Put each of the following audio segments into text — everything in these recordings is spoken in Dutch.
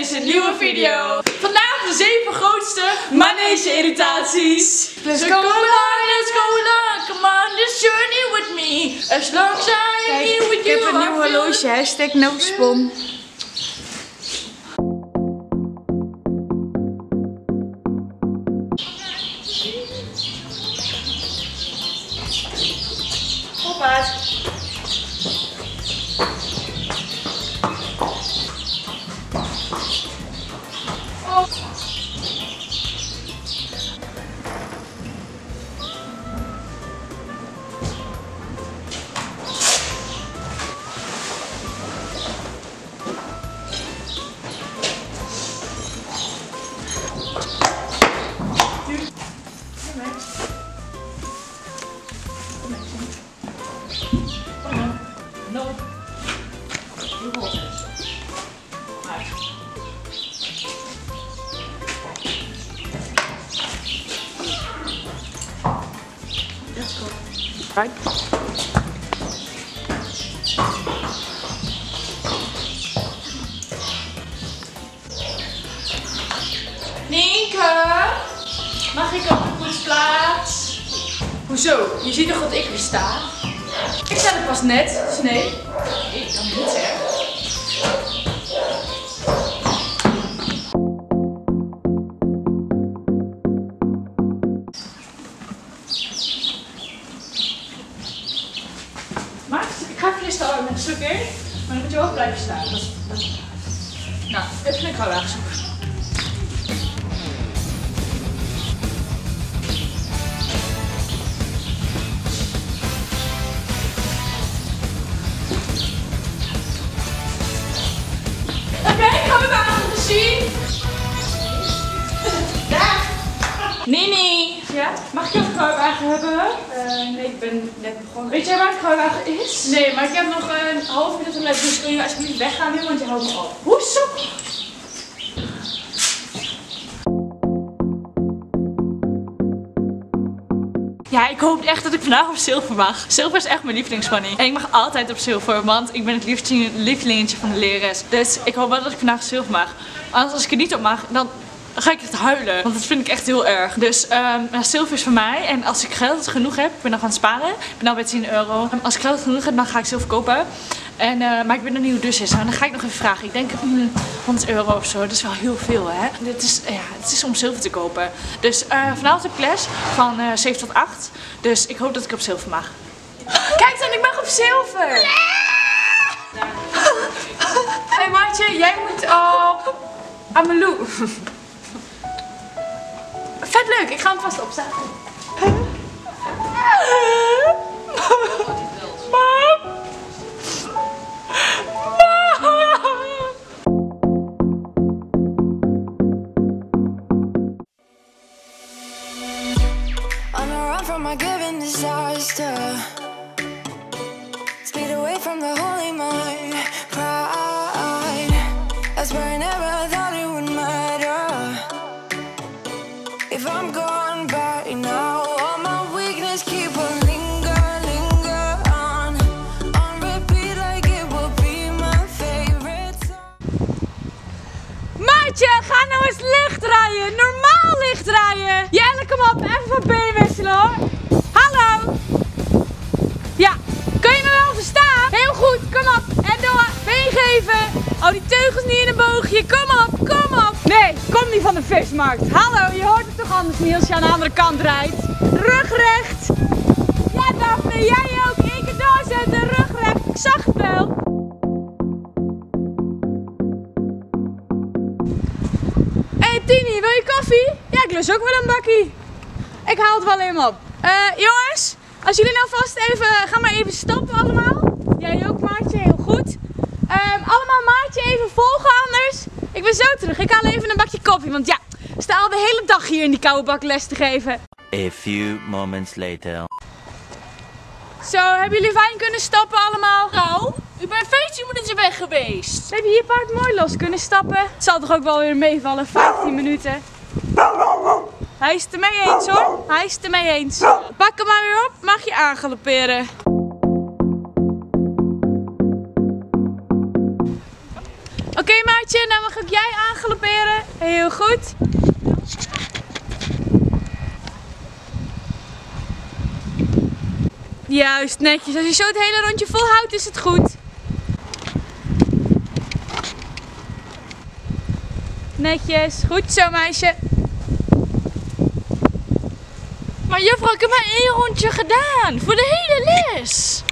is een nieuwe video. Vandaag de 7 grootste manege-irritaties. Let's go lang. Come on this journey with me. As long as I'm here with you. Ik heb een nieuw horloge, hashtag noodspon. Right. Nienke, mag ik op de poetsplaats? Hoezo? Je ziet toch dat ik weer sta? Ik sta er pas net, dus nee. Ik kan niet zeggen. Max, ik ga even de arm, dat is oké, maar dan moet je ook blijven staan. Nou, even een kouwagen zoeken. Oké, ik ga mijn wagen zien. Daar! Nini! Ja? Mag ik ook een kouwagen hebben? Nee, ik ben net begonnen. Weet jij waar het kruiwagen is? Nee, maar ik heb nog een half minuut om les, dus kun je alsjeblieft weggaan nu, want je houdt me op. Hoezo? Ja, ik hoop echt dat ik vandaag op zilver mag. Zilver is echt mijn lievelingsmoney. En ik mag altijd op zilver, want ik ben het lievelingetje van de lerares. Dus ik hoop wel dat ik vandaag zilver mag. Anders als ik er niet op mag, dan... dan ga ik echt huilen, want dat vind ik echt heel erg. Dus zilver is voor mij. En als ik geld genoeg heb, ik ben nog aan het sparen. Ik ben al bij €10. Als ik geld genoeg heb, dan ga ik zilver kopen. En, maar ik ben nog niet hoe dus is. En dan ga ik nog even vragen. Ik denk €100 of zo. Dat is wel heel veel, hè. Het is om zilver te kopen. Dus vanavond heb ik les van 7 tot 8. Dus ik hoop dat ik op zilver mag. Kijk dan, ik mag op zilver! Nee! Hey Maartje, jij moet op Ameloe. Vet leuk, ik ga hem vast opstaan. On the run from my given disaster. Speed away from the holy mind. Pride. That's where I never thought it would matter. If I'm gone by now, all my weakness keep on linger on repeat like it will be my favorite song. Maartje, ga nou eens licht draaien, normaal licht draaien. Jelle, kom op, even van benen wisselen hoor. Hallo. Ja, kun je me wel verstaan? Heel goed, kom op en door, been geven. Oh, die teugels niet in een boogje, kom op, kom op. Nee, kom niet van de vismarkt. Hallo, je hoort het toch anders niet als je aan de andere kant rijdt. Rugrecht. Ja, Daphne, jij ook. Eén keer doorzetten, rugrecht. Ik zag het wel. Hey Tini, wil je koffie? Ja, ik lust ook wel een bakkie. Ik haal het wel helemaal op. Jongens, als jullie nou vast even, ga maar even stoppen allemaal. Jij ook Maartje, heel goed. Allemaal Maartje even volgen anders. Ik ben zo terug. Ik haal even een bakje koffie. Want ja, we staan al de hele dag hier in die koude bak les te geven. A few moments later. Zo, hebben jullie fijn kunnen stappen allemaal? Nou, ik ben 15 minuten weg geweest. Heb je je paard mooi los kunnen stappen? Het zal toch ook wel weer meevallen, 15 minuten. Hij is het ermee eens hoor. Hij is het ermee eens. Pak hem maar weer op, mag je aangalopperen. Oké, Oké, Maartje, nou mag ook jij aangaloperen. Heel goed. Juist, netjes. Als je zo het hele rondje volhoudt, is het goed. Netjes. Goed zo, meisje. Maar juffrouw, ik heb maar 1 rondje gedaan. Voor de hele les.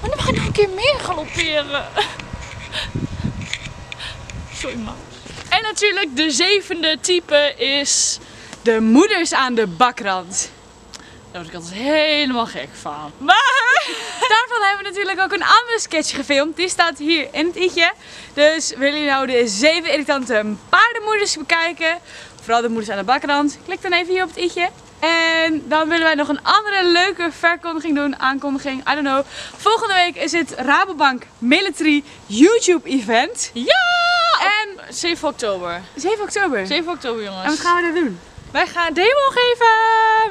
Maar dan mag ik nog een keer meer galopperen. Sorry, Max. En natuurlijk de 7e type is de moeders aan de bakrand. Daar word ik altijd helemaal gek van. Maar daarvan hebben we natuurlijk ook een andere sketch gefilmd. Die staat hier in het i'tje. Dus willen jullie nou de 7 irritante paardenmoeders bekijken? Vooral de moeders aan de bakrand. Klik dan even hier op het i'tje. En dan willen wij nog een andere leuke verkondiging doen. Aankondiging, I don't know. Volgende week is het Rabobank Military YouTube Event. Ja! En 7 oktober. 7 oktober? 7 oktober, jongens. En wat gaan we daar doen? Wij gaan een demo geven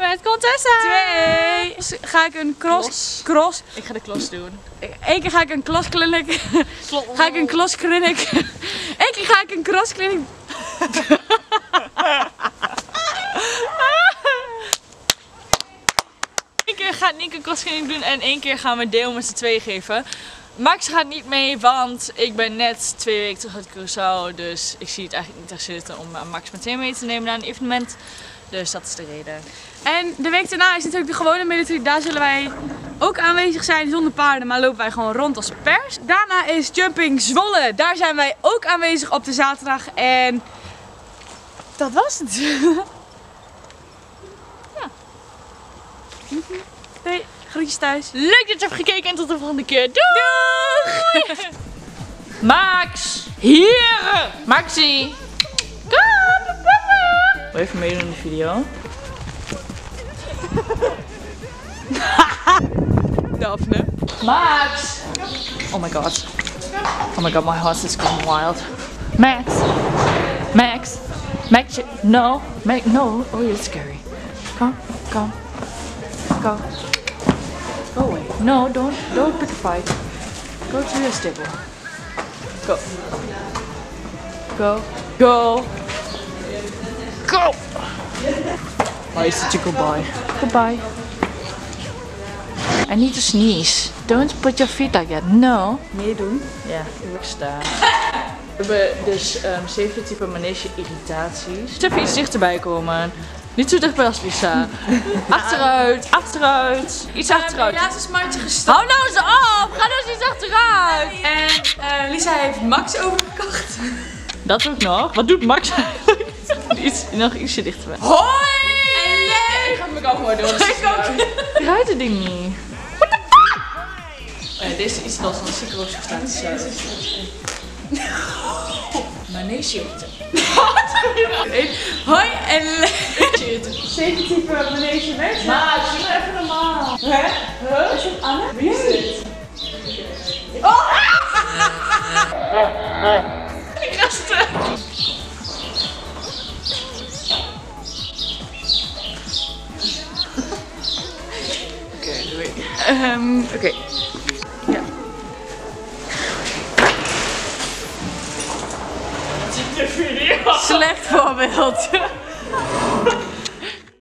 met Contessa. 2. Dus ga ik een cross. Ik ga de cross doen. 1 keer ga ik een cross clinic. Ga ik een cross clinic. 1 keer ga ik een cross clinic. Eén keer gaat Nieke een cross clinic doen en 1 keer gaan we demo met z'n 2 geven. Max gaat niet mee, want ik ben net 2 weken terug uit Curaçao, dus ik zie het eigenlijk niet echt zitten om Max meteen mee te nemen naar een evenement. Dus dat is de reden. En de week daarna is natuurlijk de gewone military, daar zullen wij ook aanwezig zijn zonder paarden, maar lopen wij gewoon rond als pers. Daarna is Jumping Zwolle, daar zijn wij ook aanwezig op de zaterdag en dat was het. Ja. Nee. Groetjes thuis. Leuk dat je hebt gekeken en tot de volgende keer. Doei! Doei! Max! Hier! Maxie! Kom! Wil je even meedoen in de video? Daphne. Max! Oh my god. Oh my god, my horse is going wild. Max! Max! Max! No! Max! No! Oh, you're scary. Come, come. Go. Go away. No, don't pick a fight. Go to your stable. Go. Go. Go. Go! Why is it you goodbye? Goodbye. I need to sneeze. Don't put your feet like that. No. Meer doen? Ja. Ik sta. We hebben dus 7 type manege irritaties. Dus even iets dichterbij komen. Niet zo dichtbij als Lisa. Achteruit, achteruit. Iets achteruit. Helaas is Maartje gestopt. Hou nou eens op! Ga nou eens iets achteruit! En Lisa heeft Max overgekocht. Dat ook nog. Wat doet Max? Nog ietsje dichterbij. Hoi! En ik ga me ook gewoon door. Ik ruik het ding niet. What the fuck? Dit is iets los van de psychosubstantie. Maar nee, shit. Hoi en leuk! 7 type manege weg. Maar doe even normaal. Hè? Huh? Is het Anne? Wie is dit? Oh! Ik raste. Oké, doei. Oké. Ja. Slecht voorbeeld.